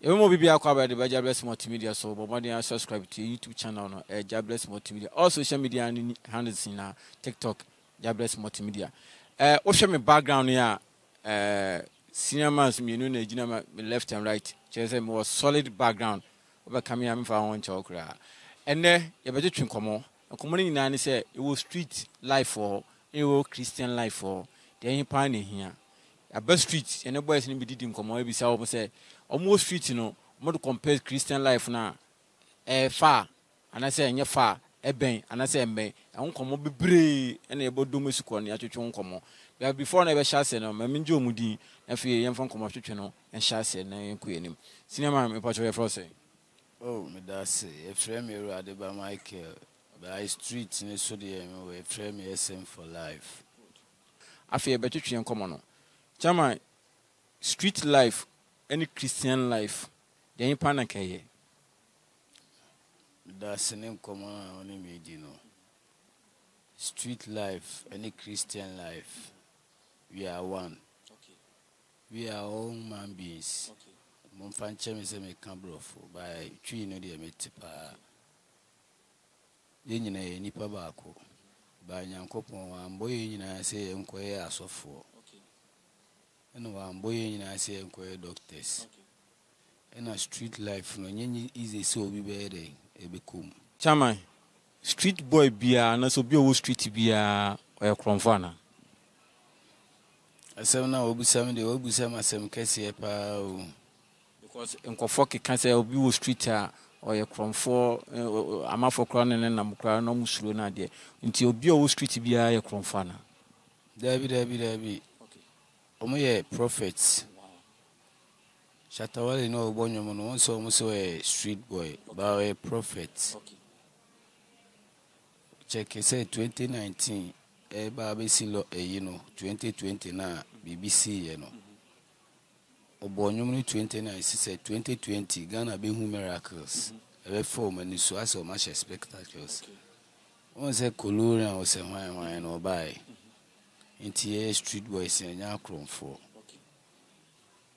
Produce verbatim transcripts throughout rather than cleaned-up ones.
You will be acquired by Jahbless Multimedia, so Bobani and subscribe to YouTube channel at Jahbless Multimedia, all social media handles in TikTok, Jahbless Multimedia. Uh, what's my background here? Uh, cinemas, me, you know, left and right. Just a more solid background. Overcoming, I'm for one talk. And then, you better drink common. A common in Nani say it was street life for it was Christian life for the any pine here. A bus street, and the boys in the didn't come over. So, say almost street, you know, more to compare Christian life now. A far, and I say, and far. Eben, and I say, "Me, I won't come be brave." And about do music on the actual come. But before I ever shall say, "No, my minjo mudi." If you young from come up to channel and shall say, "No, you quit him." Cinema, me patch your frost. Oh, me that's a frame you are by Michael. By streets in the studio, a frame you same for life. I feel better to young come on. Chama, street life, any Christian life, they ain't panakaye. That's the name common only made, you know. Street life, any Christian life, we are one. Okay. We are all man beings. Mon fanchem is a mecambro by three no dear metipa. Yen a nipa bako. By Yancopo, I'm boying, I say, inquire as of four. And I'm boying, I say, inquire doctors. And a street life, no is a so be bearing. Chama, street boy beer, na so be a street beer or a cromfana. I said, now, Obusam, the Obusam, some Cassia Pao. Because in Kofoki can say, Obu Street or a cromfor, a mafo crown and a mukra, no musulana there, until Bio Street beer a cromfana. David, David, David. Omoye, prophets. Shatawali no Bonyaman also almost a street boy, by a prophet. Check, I said twenty nineteen, a Babesi law, a you know, twenty twenty now, B B C, you know. Obonyum twenty-nine, she said twenty twenty, Ghana be miracles, a form and so as so much spectacles. Once a colonial was a wine wine or buy. In T A street boys and Yakron for.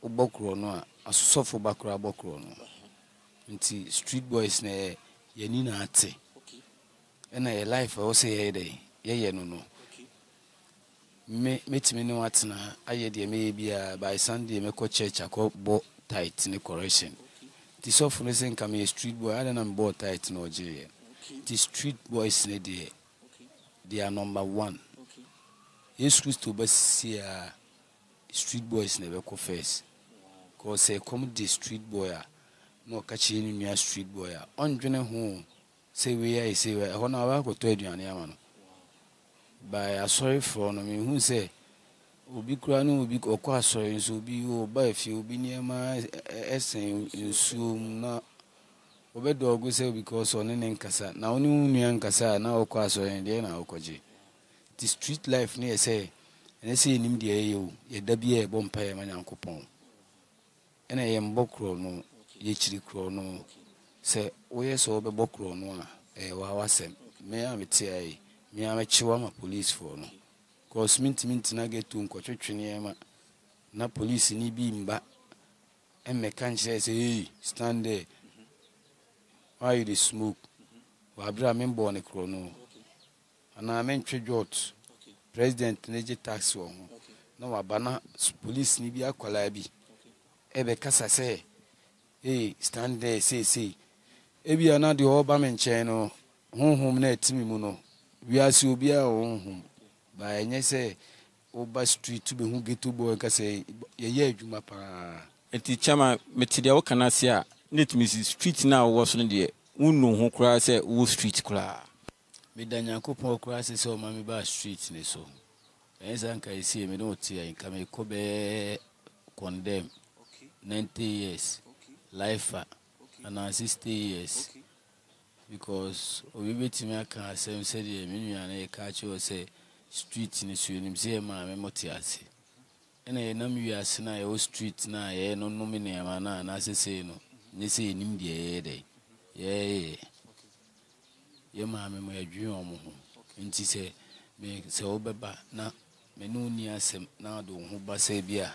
Obokrono, a sofa bakra bokrono. Until street boys ne Yanina ate. And a life I was a day, yea, no, no. Meet me no atna, I yet may be by Sunday, Mako church, I call bought tight in the correction. This often isn't coming a street boy, I don't bought tight in Nigeria. The street boys ne dear, they are number one. Yes, Christo Bassia. Street boys never confess. Cause they come the street boy, no catching me a street boy. On journey home, say we are, say we are. How now I go to Edwin by a sorry for no me who say, Obi Kranu, Obi Okwa sorry, so be by if you be near my essay, you soon not. Obey dog will say because on an encassa. Now new Niancassa, now Okwa sorry, and then Okoji. The street life near say. And I say, Nim dear you, ye W. Bompire, my uncle Pong. And I am Bokrono, Yachiri Crono. Say, where so Bokrono, a Wawasem, may I say, may I chihuahua police for no. Cause mint mint nugget to Uncochiniama, na police in E. Bimba, and mechanic says, hey, stand there. Why you the smoke? Wabra member on a chrono. And I meant Jot. President Niger tax war. No, a banana police Nibia Kolabi. Ebe Casa say, hey, stand there, say, say. Ebi are not the Obaman channel, home home net Timimuno. We are so be our own home. By any say, Oba Street to be who get to boy, say, yea, Jumapa. And the Chama Metidio Canasia, let Missus Street now was on the Uno who cries at Wool Street Cla. Midanyanko Paul crosses all Mammy Bar Street in so. As Anka is here, Minotia, and Kamekobe condemn ninety years, life, and sixty years. Because we bet me, I can't say, said a minion, a catch or say, street in the swim, say, Mamma Motiasi. And I know you are Sinai, old street, now, no nominee, man, as I say, no, they say, Nimdia, day. Yea. Your mamma may dream on whom, and she said, make so beba now menu near Sem now do Huba Sabia.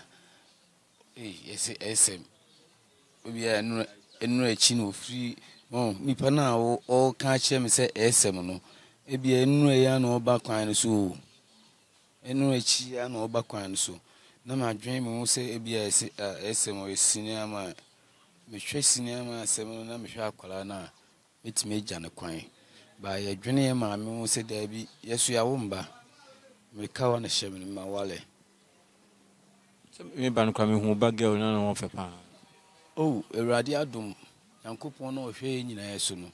Eh, yes, Sem. We are enriching of free. Oh, Nipana, all catch him, say Semino. It be enrayano or backwine so. Enrichian or backwine so. Now my dream will say it be a Sem or a senior man. Mistress senior man, Semina, Michel Colana. It's made Janaquine. By a junior mammy will say there be, yes, we are womba. We cow on a shame in my wallet. Maybe I'm coming home back girl, none of a pan. Oh, a radiadum, and coupon or shame in a sooner.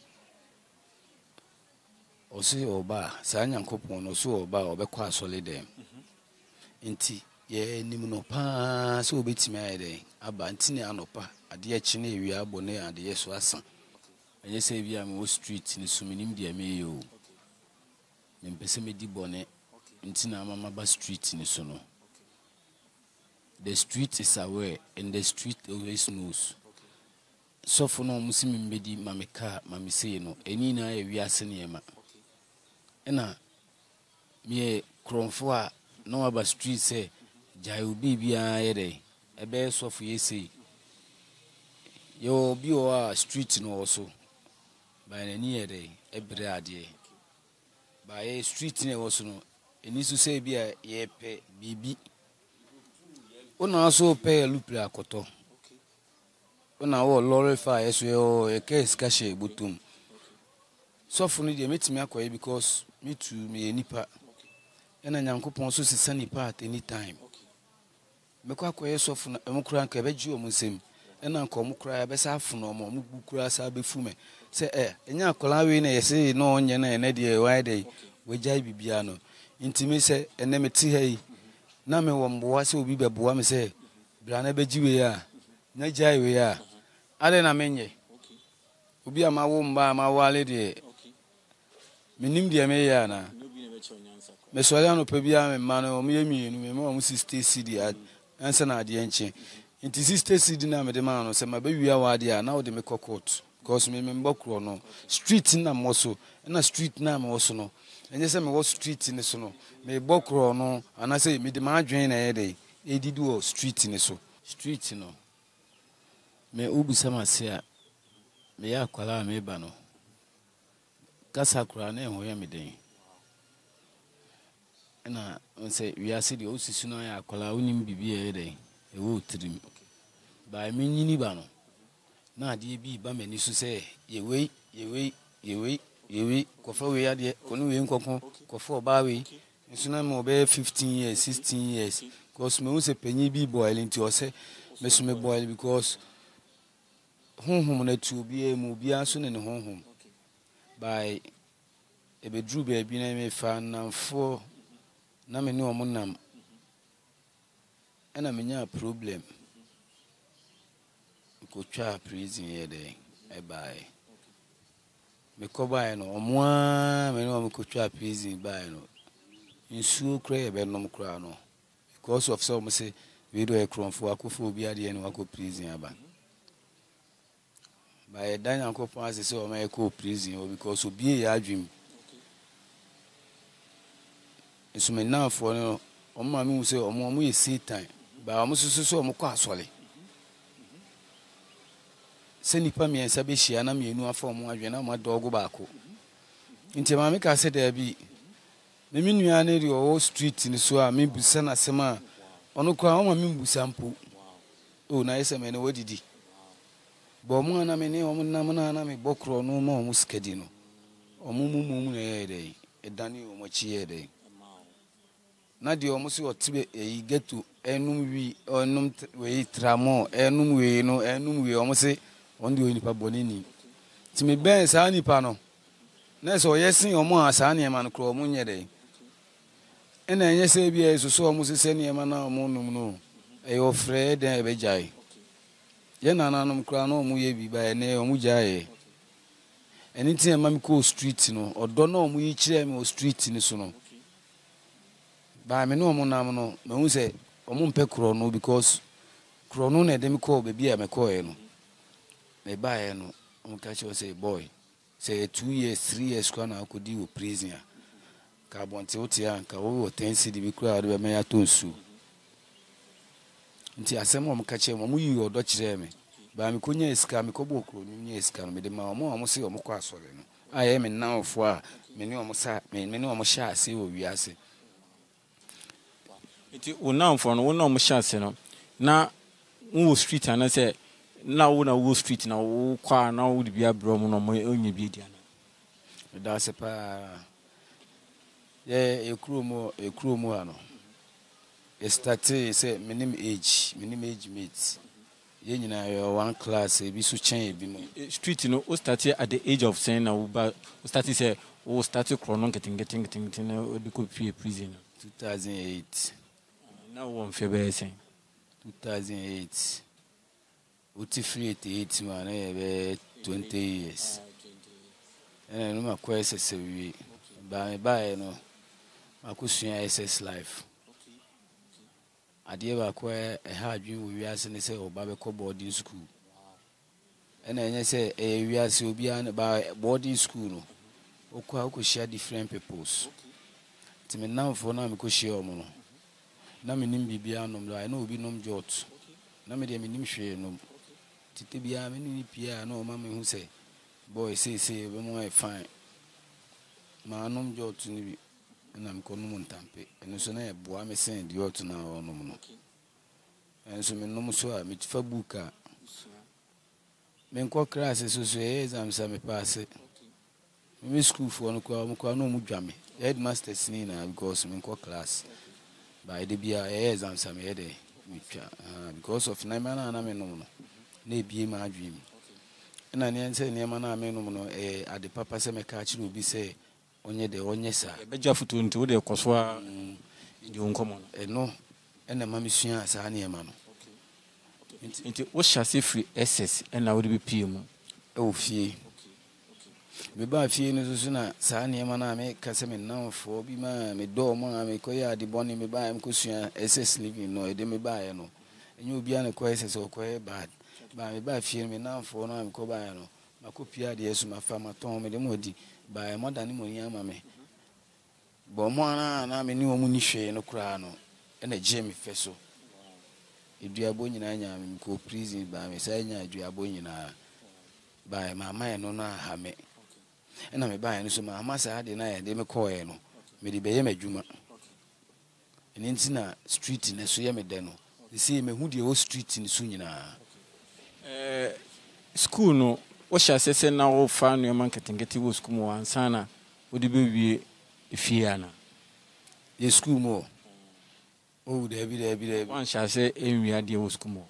Or say or bar, sign and coupon or so or bar or bequah solid them. In tea, yea, Nimunopa, so beats me a day. A bantina and opa, a dear chine, we are bonnet and the yes was. And yes, we are most streets in the Suminim, dear me. In Pessimidi Bonnet, in Tinamaba Street in the Sono. The street is aware, and the street always knows. So for no Muslim Bedi, Mammy Car, Mammy Seno, and Nina, we are Senema. Enna, me Cronfoa, no other street say, Jai be be a day, a bear soft ye say. Your be our street no also. By a near day, a brady. By a street near also, and is to say be a ye pay B B. One also pay a lupla cotto. One hour lorify as well a case cachet butum. So funny they met me away because me too me a nipper. And an uncle ponces a sunny part any time. Macaque soften a mocran cabbage or musim. And Uncle Mucra Bessafun or Mukura Sabifume. Say, eh, and your Colawin, say, no onion and Eddie, why day, where Jabby Biano. Intimate and Nemeti, hey, Name one boas will be the boam, say, Branabeji we are, Najai we are. Adena Menye will be a my womb by my wallet. Minim de Mayana, Messolano Pebia, Mano, Mimi, and Mrs. Stacy, the answer at the ancient. It is sister sitting on the man, so my baby are there now. They make a court because me member no street in a muscle and a street name also no. And yes, I was street in the sono. May book or no, and I say, me the margarine a day. A did do street in the so street, you know. May Ubu Samasia may I call her Mebano Casacra name where me day. And I say, we are city also sooner I call her winning B B a day. A wood dream. By meaning Nibano. Now, dear B. Baman used to say, Ye wait, ye wait, ye wait, ye wait, Coffaway, dear, Conuin Coco, Coffo Bowie, and Sunamo bear fifteen years, sixteen years, cause most a penny be boiling to us, Miss Meboil, because home home to be a mobia soon and home home. By a bedroom baby, I may find now four Namino Monam. And I mean, a problem. We could try prison here, day. I buy. We could buy no one, we know could try prison by no. In so cray, but no crown. Because of some say, we do a crown for a cophobia, the end of a prison. By a dying uncle passes over my co prison, or because of be a dream. It's me now for no. On my muse or Momu is sea time, but I must so mocasole. Send Pammy and Sabishi and I knew for Moyana, my dog Baco. In Tamamica said there be. The minion, your old street in the Sua, Mibusana Sama, on a crown, a Mibusampo. Oh, nice, I mean, what did he? Bomana, many woman, Namana, me bocro, no more muscadino. Or Mumu Moon a day, a Daniel Mochi day. Nadio almost or Tibet, a get to Enum we or num we tramo, Enum we no Enum we almost say on the Unipa Bonini. Timmy Ben Sani Pano. Ness or yes, or more as Annie man crow moon day. And then yes, be as so almost sending a man or moon no. A old Fred and a bejai. Yananum crown or muye by a name or mujae. And it's a mamco street, you know, or don't know we each them or street in the sono. By me no monamano, me who say, Omunpe Crono, because Crono and them call baby a McCoy. May buy no, Uncacho say, boy, say two years, three years, crown I could deal with prisoner. Kabonti otia nka wo tensi di bi kura do be me ya tonsu. Nti asemo mo kache mo muyi odo kire me. Ba me konya esika me kobo okro ni nya esika no me de ma mo mo se o mo kwa asore no. Aye me na ofo a me ni o mo sa me ni o mo sha ase o wi ase. Nti ona ofo no ona mo sha ase no. Na wo street ana se na wo na wo street na wo kwa na wo di bia bro mo no mo onye bi dia na. Da se pa yeah, a crew more, a crew more. A started, say, minimum age, minimum age mates. You know, one class, a bisu chain, street, you know, who started at the age of saying, I will start to say, oh, started chronon getting, getting, getting, getting, could be a prisoner. two thousand eight. Now one February, two thousand eight. eighty-three, eighty-eight, man, twenty years. And I know my quest is by by, no. I could see S S life. I did acquire a hard dream with us and say, oh, Babaco boarding school. And then I say, eh, we are so beyond by boarding school. Oka could share different purpose. To me now for now, I could share mono. Namin be beyond no, I know be no jot. Namin share no. Tibia, many Pia, no mammy who say, boy, say, say, when I find my nom jot to me. And I'm going to and so now, boy, I'm saying the other now, no more. And so, my no more so I meet for booker. Men call classes, so say, I'm some pass it. Miss school for no call, no more jammy. Headmaster Sina, because men call class. By the beer, airs, I'm some head, because of Namana and Amenon. Nay be my dream. And I answer Namana Amenon, eh, at the papa semicatch will be say. Onye de onye sa. Ebeja futu ntu de koswa ndi onkomo no. E no, e na mamisua asa na e ma no. Nti nti wo shase free S S e na wo de be P M. E wo fie. Me ba fie ni so so na sa na e ma na me kase me na ofo bi ma me do mo na me koya de boni me ba em kosua S S living no e de me ba e no. Enye obi an ko S S o ko e bad. Ba me ba fie me na ofo na me ko ba e no. Makopia de esu ma fama ton me de mo di. By more than Monia, mammy. Bomana, I mean, no munition, no crown, and a Jamie Fesso. If you are born in Anya, I'm co prison by Miss Anya, you are born in her by my mind, no, no, Hammy. And I'm a buying, so my master had denied them a coin, made the Bayame Juma. And in Sina Street in a Suyamedeno, the same hoodie old street in Sunina. School, no. Osha sese na wo fa no man ketengeti wo school mo ansana odi be wie efie ana ye school mo o de bi de bi de wan sha se enwi ade wo school mo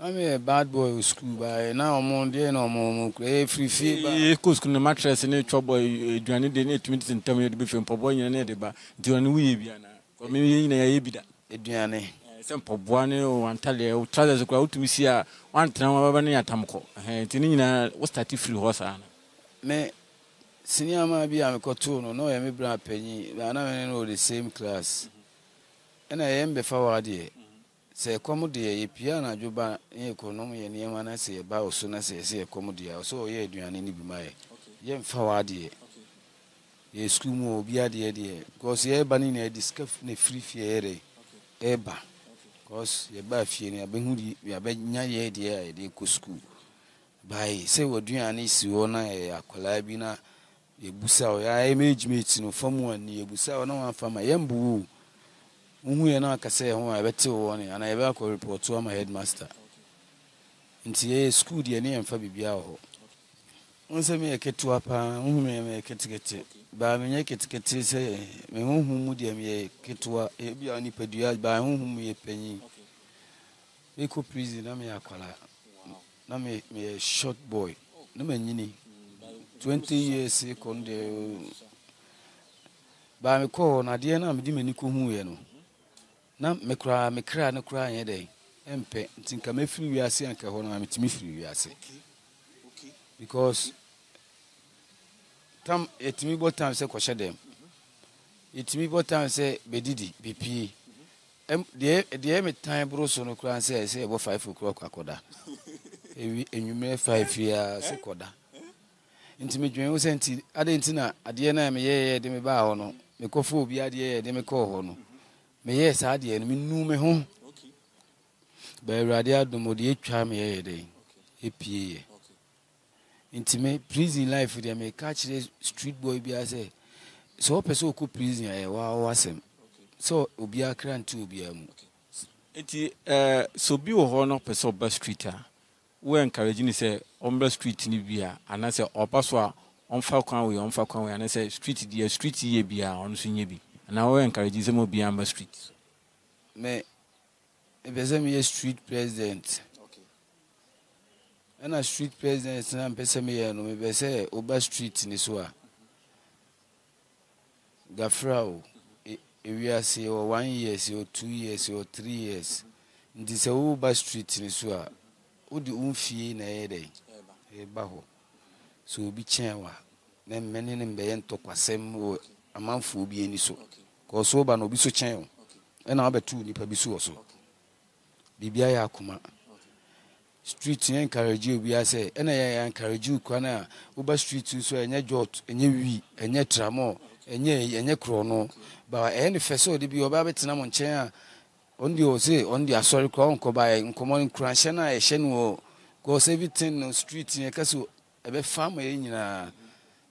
am a bad boy wo school ba na o mo de na o mo e free free ba e ko school na mattress ne twa boy duane de ne twenty centam ye de be fem po boy ne de ba duane wo ye bi ana ko me ye na ye bi da eduane simple boane o antale o trousers ko out misi a wan tena ma baba ne atamko eh tini nyina wo start free horse ana me senior ma bi am ko to no no ya me bra panyi na na no the same class na ya mbe fa wa de se komu de ye pia na djoba ye ko no ye ne ma na se ba o so na se se komu de so ye aduane ni bi mai ye mfa wa de ye school mo bi ade de because ye ba ni na discuss ne free fiere eba because your bath, you have been we are begging your idea, they could school. By say, what do you want is you honor a collabina, a busa, or image mates in a form one, a busa, or no one from my young boo. Whom and I can say, oh, I bet you one, and I back or report to my headmaster. In the school, dear name for Bibiao. Once I make it to a pan, whom I make it to get it. By me, I get to say, my home would be a any pedia by whom we a penny. Eco prison, I may aquala. No me a short boy, no many twenty years second by me call, and I dare not be many coon. Now me cry, me cry, no cry a day. And think I'm free, we are saying, Kahona, I'm to me free, we are saying. Because Tam it me both times say kwasha dem. It me both times say bedidi B P. Em the the me time bro so no kran say say about five o'clock akoda. E we enyume five years akoda. Inti me dwen wo se nti ade nti na ade na me ye ye de me ba ho no me kofo obi ade ye de me ko ho no me ye sa ade no me nu me ho okay ba urade adomode etwa me ye ye de epie ye inti me prison life de me catch street boy bi ase so person oku prison ye wa wasem so obi akra nti obi amu inti eh so bi wo ho no person ba streeter we encourage ni say ombre street ni bia ana say opaso onfa kwan we onfa kwan we ana say street dia street ye bia onu so nye bi ana we encourage say mo bia ombre street me e be say me street president okay ana street president na be say me no me be say oba street ni so a gafrao e we are say o one year say o two year say o three years ndi say oba street ni so a odi unfie na yede e ba ho so obi chenwa na meni ne mbe yentokwasem o amanfo obi eni so ko so ba na obi so chen o na obetu nipa bi so so bibia ya akuma street encourage obi ase na ya encourage ukwa na oba street so enye jot enye wi enye tramo enye enye kro no ba ene feso de bi oba betena mo chen a on the Ose, on the Asori Crown, Kobai, Common Cranchana, Shenwo, goes everything on street in a castle, a bit farmer in a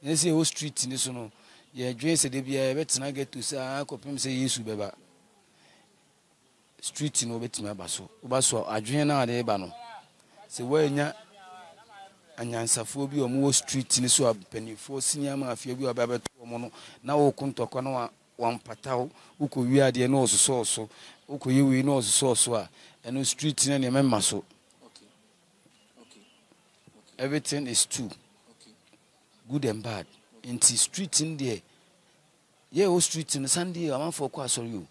whole street in the sono. Your dress a debia, bet and I get to Sa Copim say you beba. Street in Obetima Basso, Basso, Adriana de Bano. Say, well, ya and Yansaphobia or more street in the swab penny for senior mafia baby to mono. Now come to Canoa. One patao, who could wear the nose so so, who could you know so so, and no street in any member so. Everything is two, good and bad. In the street in there, yeah, all street in Sunday, I'm for quite sorry. You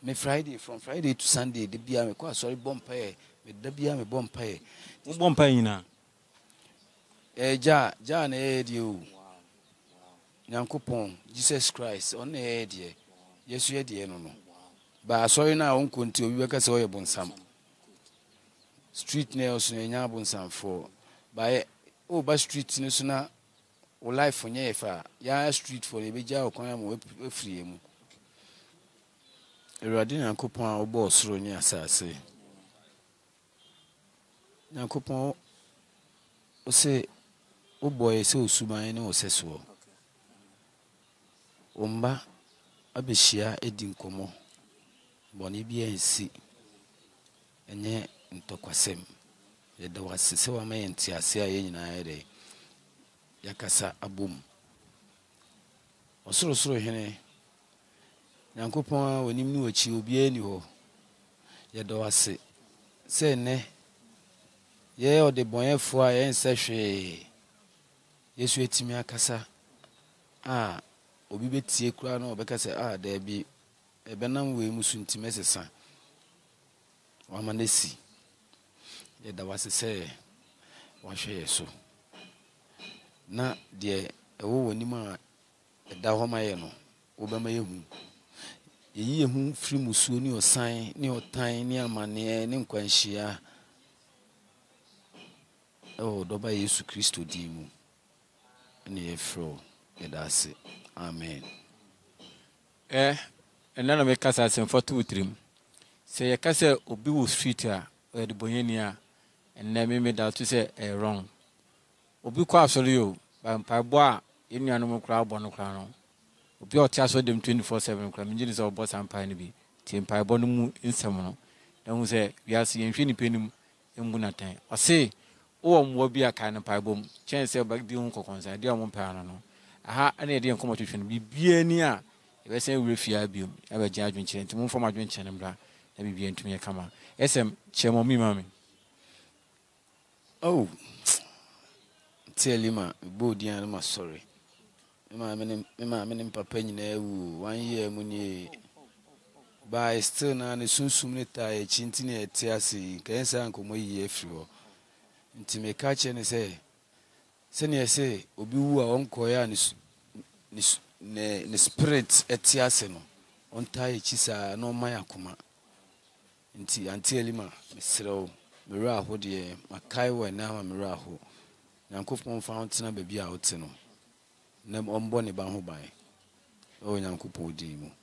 may Friday from Friday to Sunday, the beer me quite sorry, bomb pay, the beer me bomb pay. Bomb pay now. Eh, ja, ja, ne, you. Nyankopon Jesus Christ on e de Yesu e de no no ba sorry na won konti obi beka se o ye bonsam street nails na nya bonsam for ba o ba street ni so na o life onye efa ya street for ebeja okon am free emu erade nyankopon a obo osoro ni asase nyankopon o se o boy se osuman ni o se so Omba abeshia edin komo boni bia nsi enye ntokwasem yeda wasese wa mayenti ase aye nyina ere yakasa abum osoro soro hene nyankopon wonim ni ochi obi ani ho yeda wase se ne ye ode bonefo a ye nsehwe Yesu etimi akasa ah obi betie kura na obeka se ah da bi ebenam we musu ntime sesa wa manesi ye da wasese wa hwe yeso na de ewo woni ma da homa ye no obema ye hu ye ye hu firi musu ni osan ni otan ni amane ni nkwanhia oh doba Yesu Kristo di mu ni efro ye da se amen. Eh, and none of my casas and for two trim. Say a castle or be with streeter or the Bohemia, and never made out to say a wrong. Obuqua Solio, by Paboa, any animal crowd bonocrano. Obio Chasso them twenty four seven crammings or boss and pine be, Tim Pibonum in Samono. Then we say, we are seeing Finny Penum in Bunatan. Or say, oh, will be a kind of pibom, chance back the uncle concern, dear one parano. Aha ane de nkomo twetwene bibie ni a ebe se wurefia biom ebe gya adwenche ntimo mfoma adwenche nbra na bibie ntumi ye kama esem chemo mi mami oh telima bodi an ma sorry me ma me ma me papa nyina ewu one year mu ni by still na ne sunsum ne ta e chinti ne ete ase kensa nkomo yi efrio ntime ka che ne se Senior say, Obi who are on Koya and spirit at Tiaseno, on Tai Chisa, no Mayakuma. Until Lima, Miss Row, Miraho, dear, Makaiwa, and now Miraho. Nyankopon fountain baby out no. Nem on bonny bahubai. Oh, Nyankopon demo.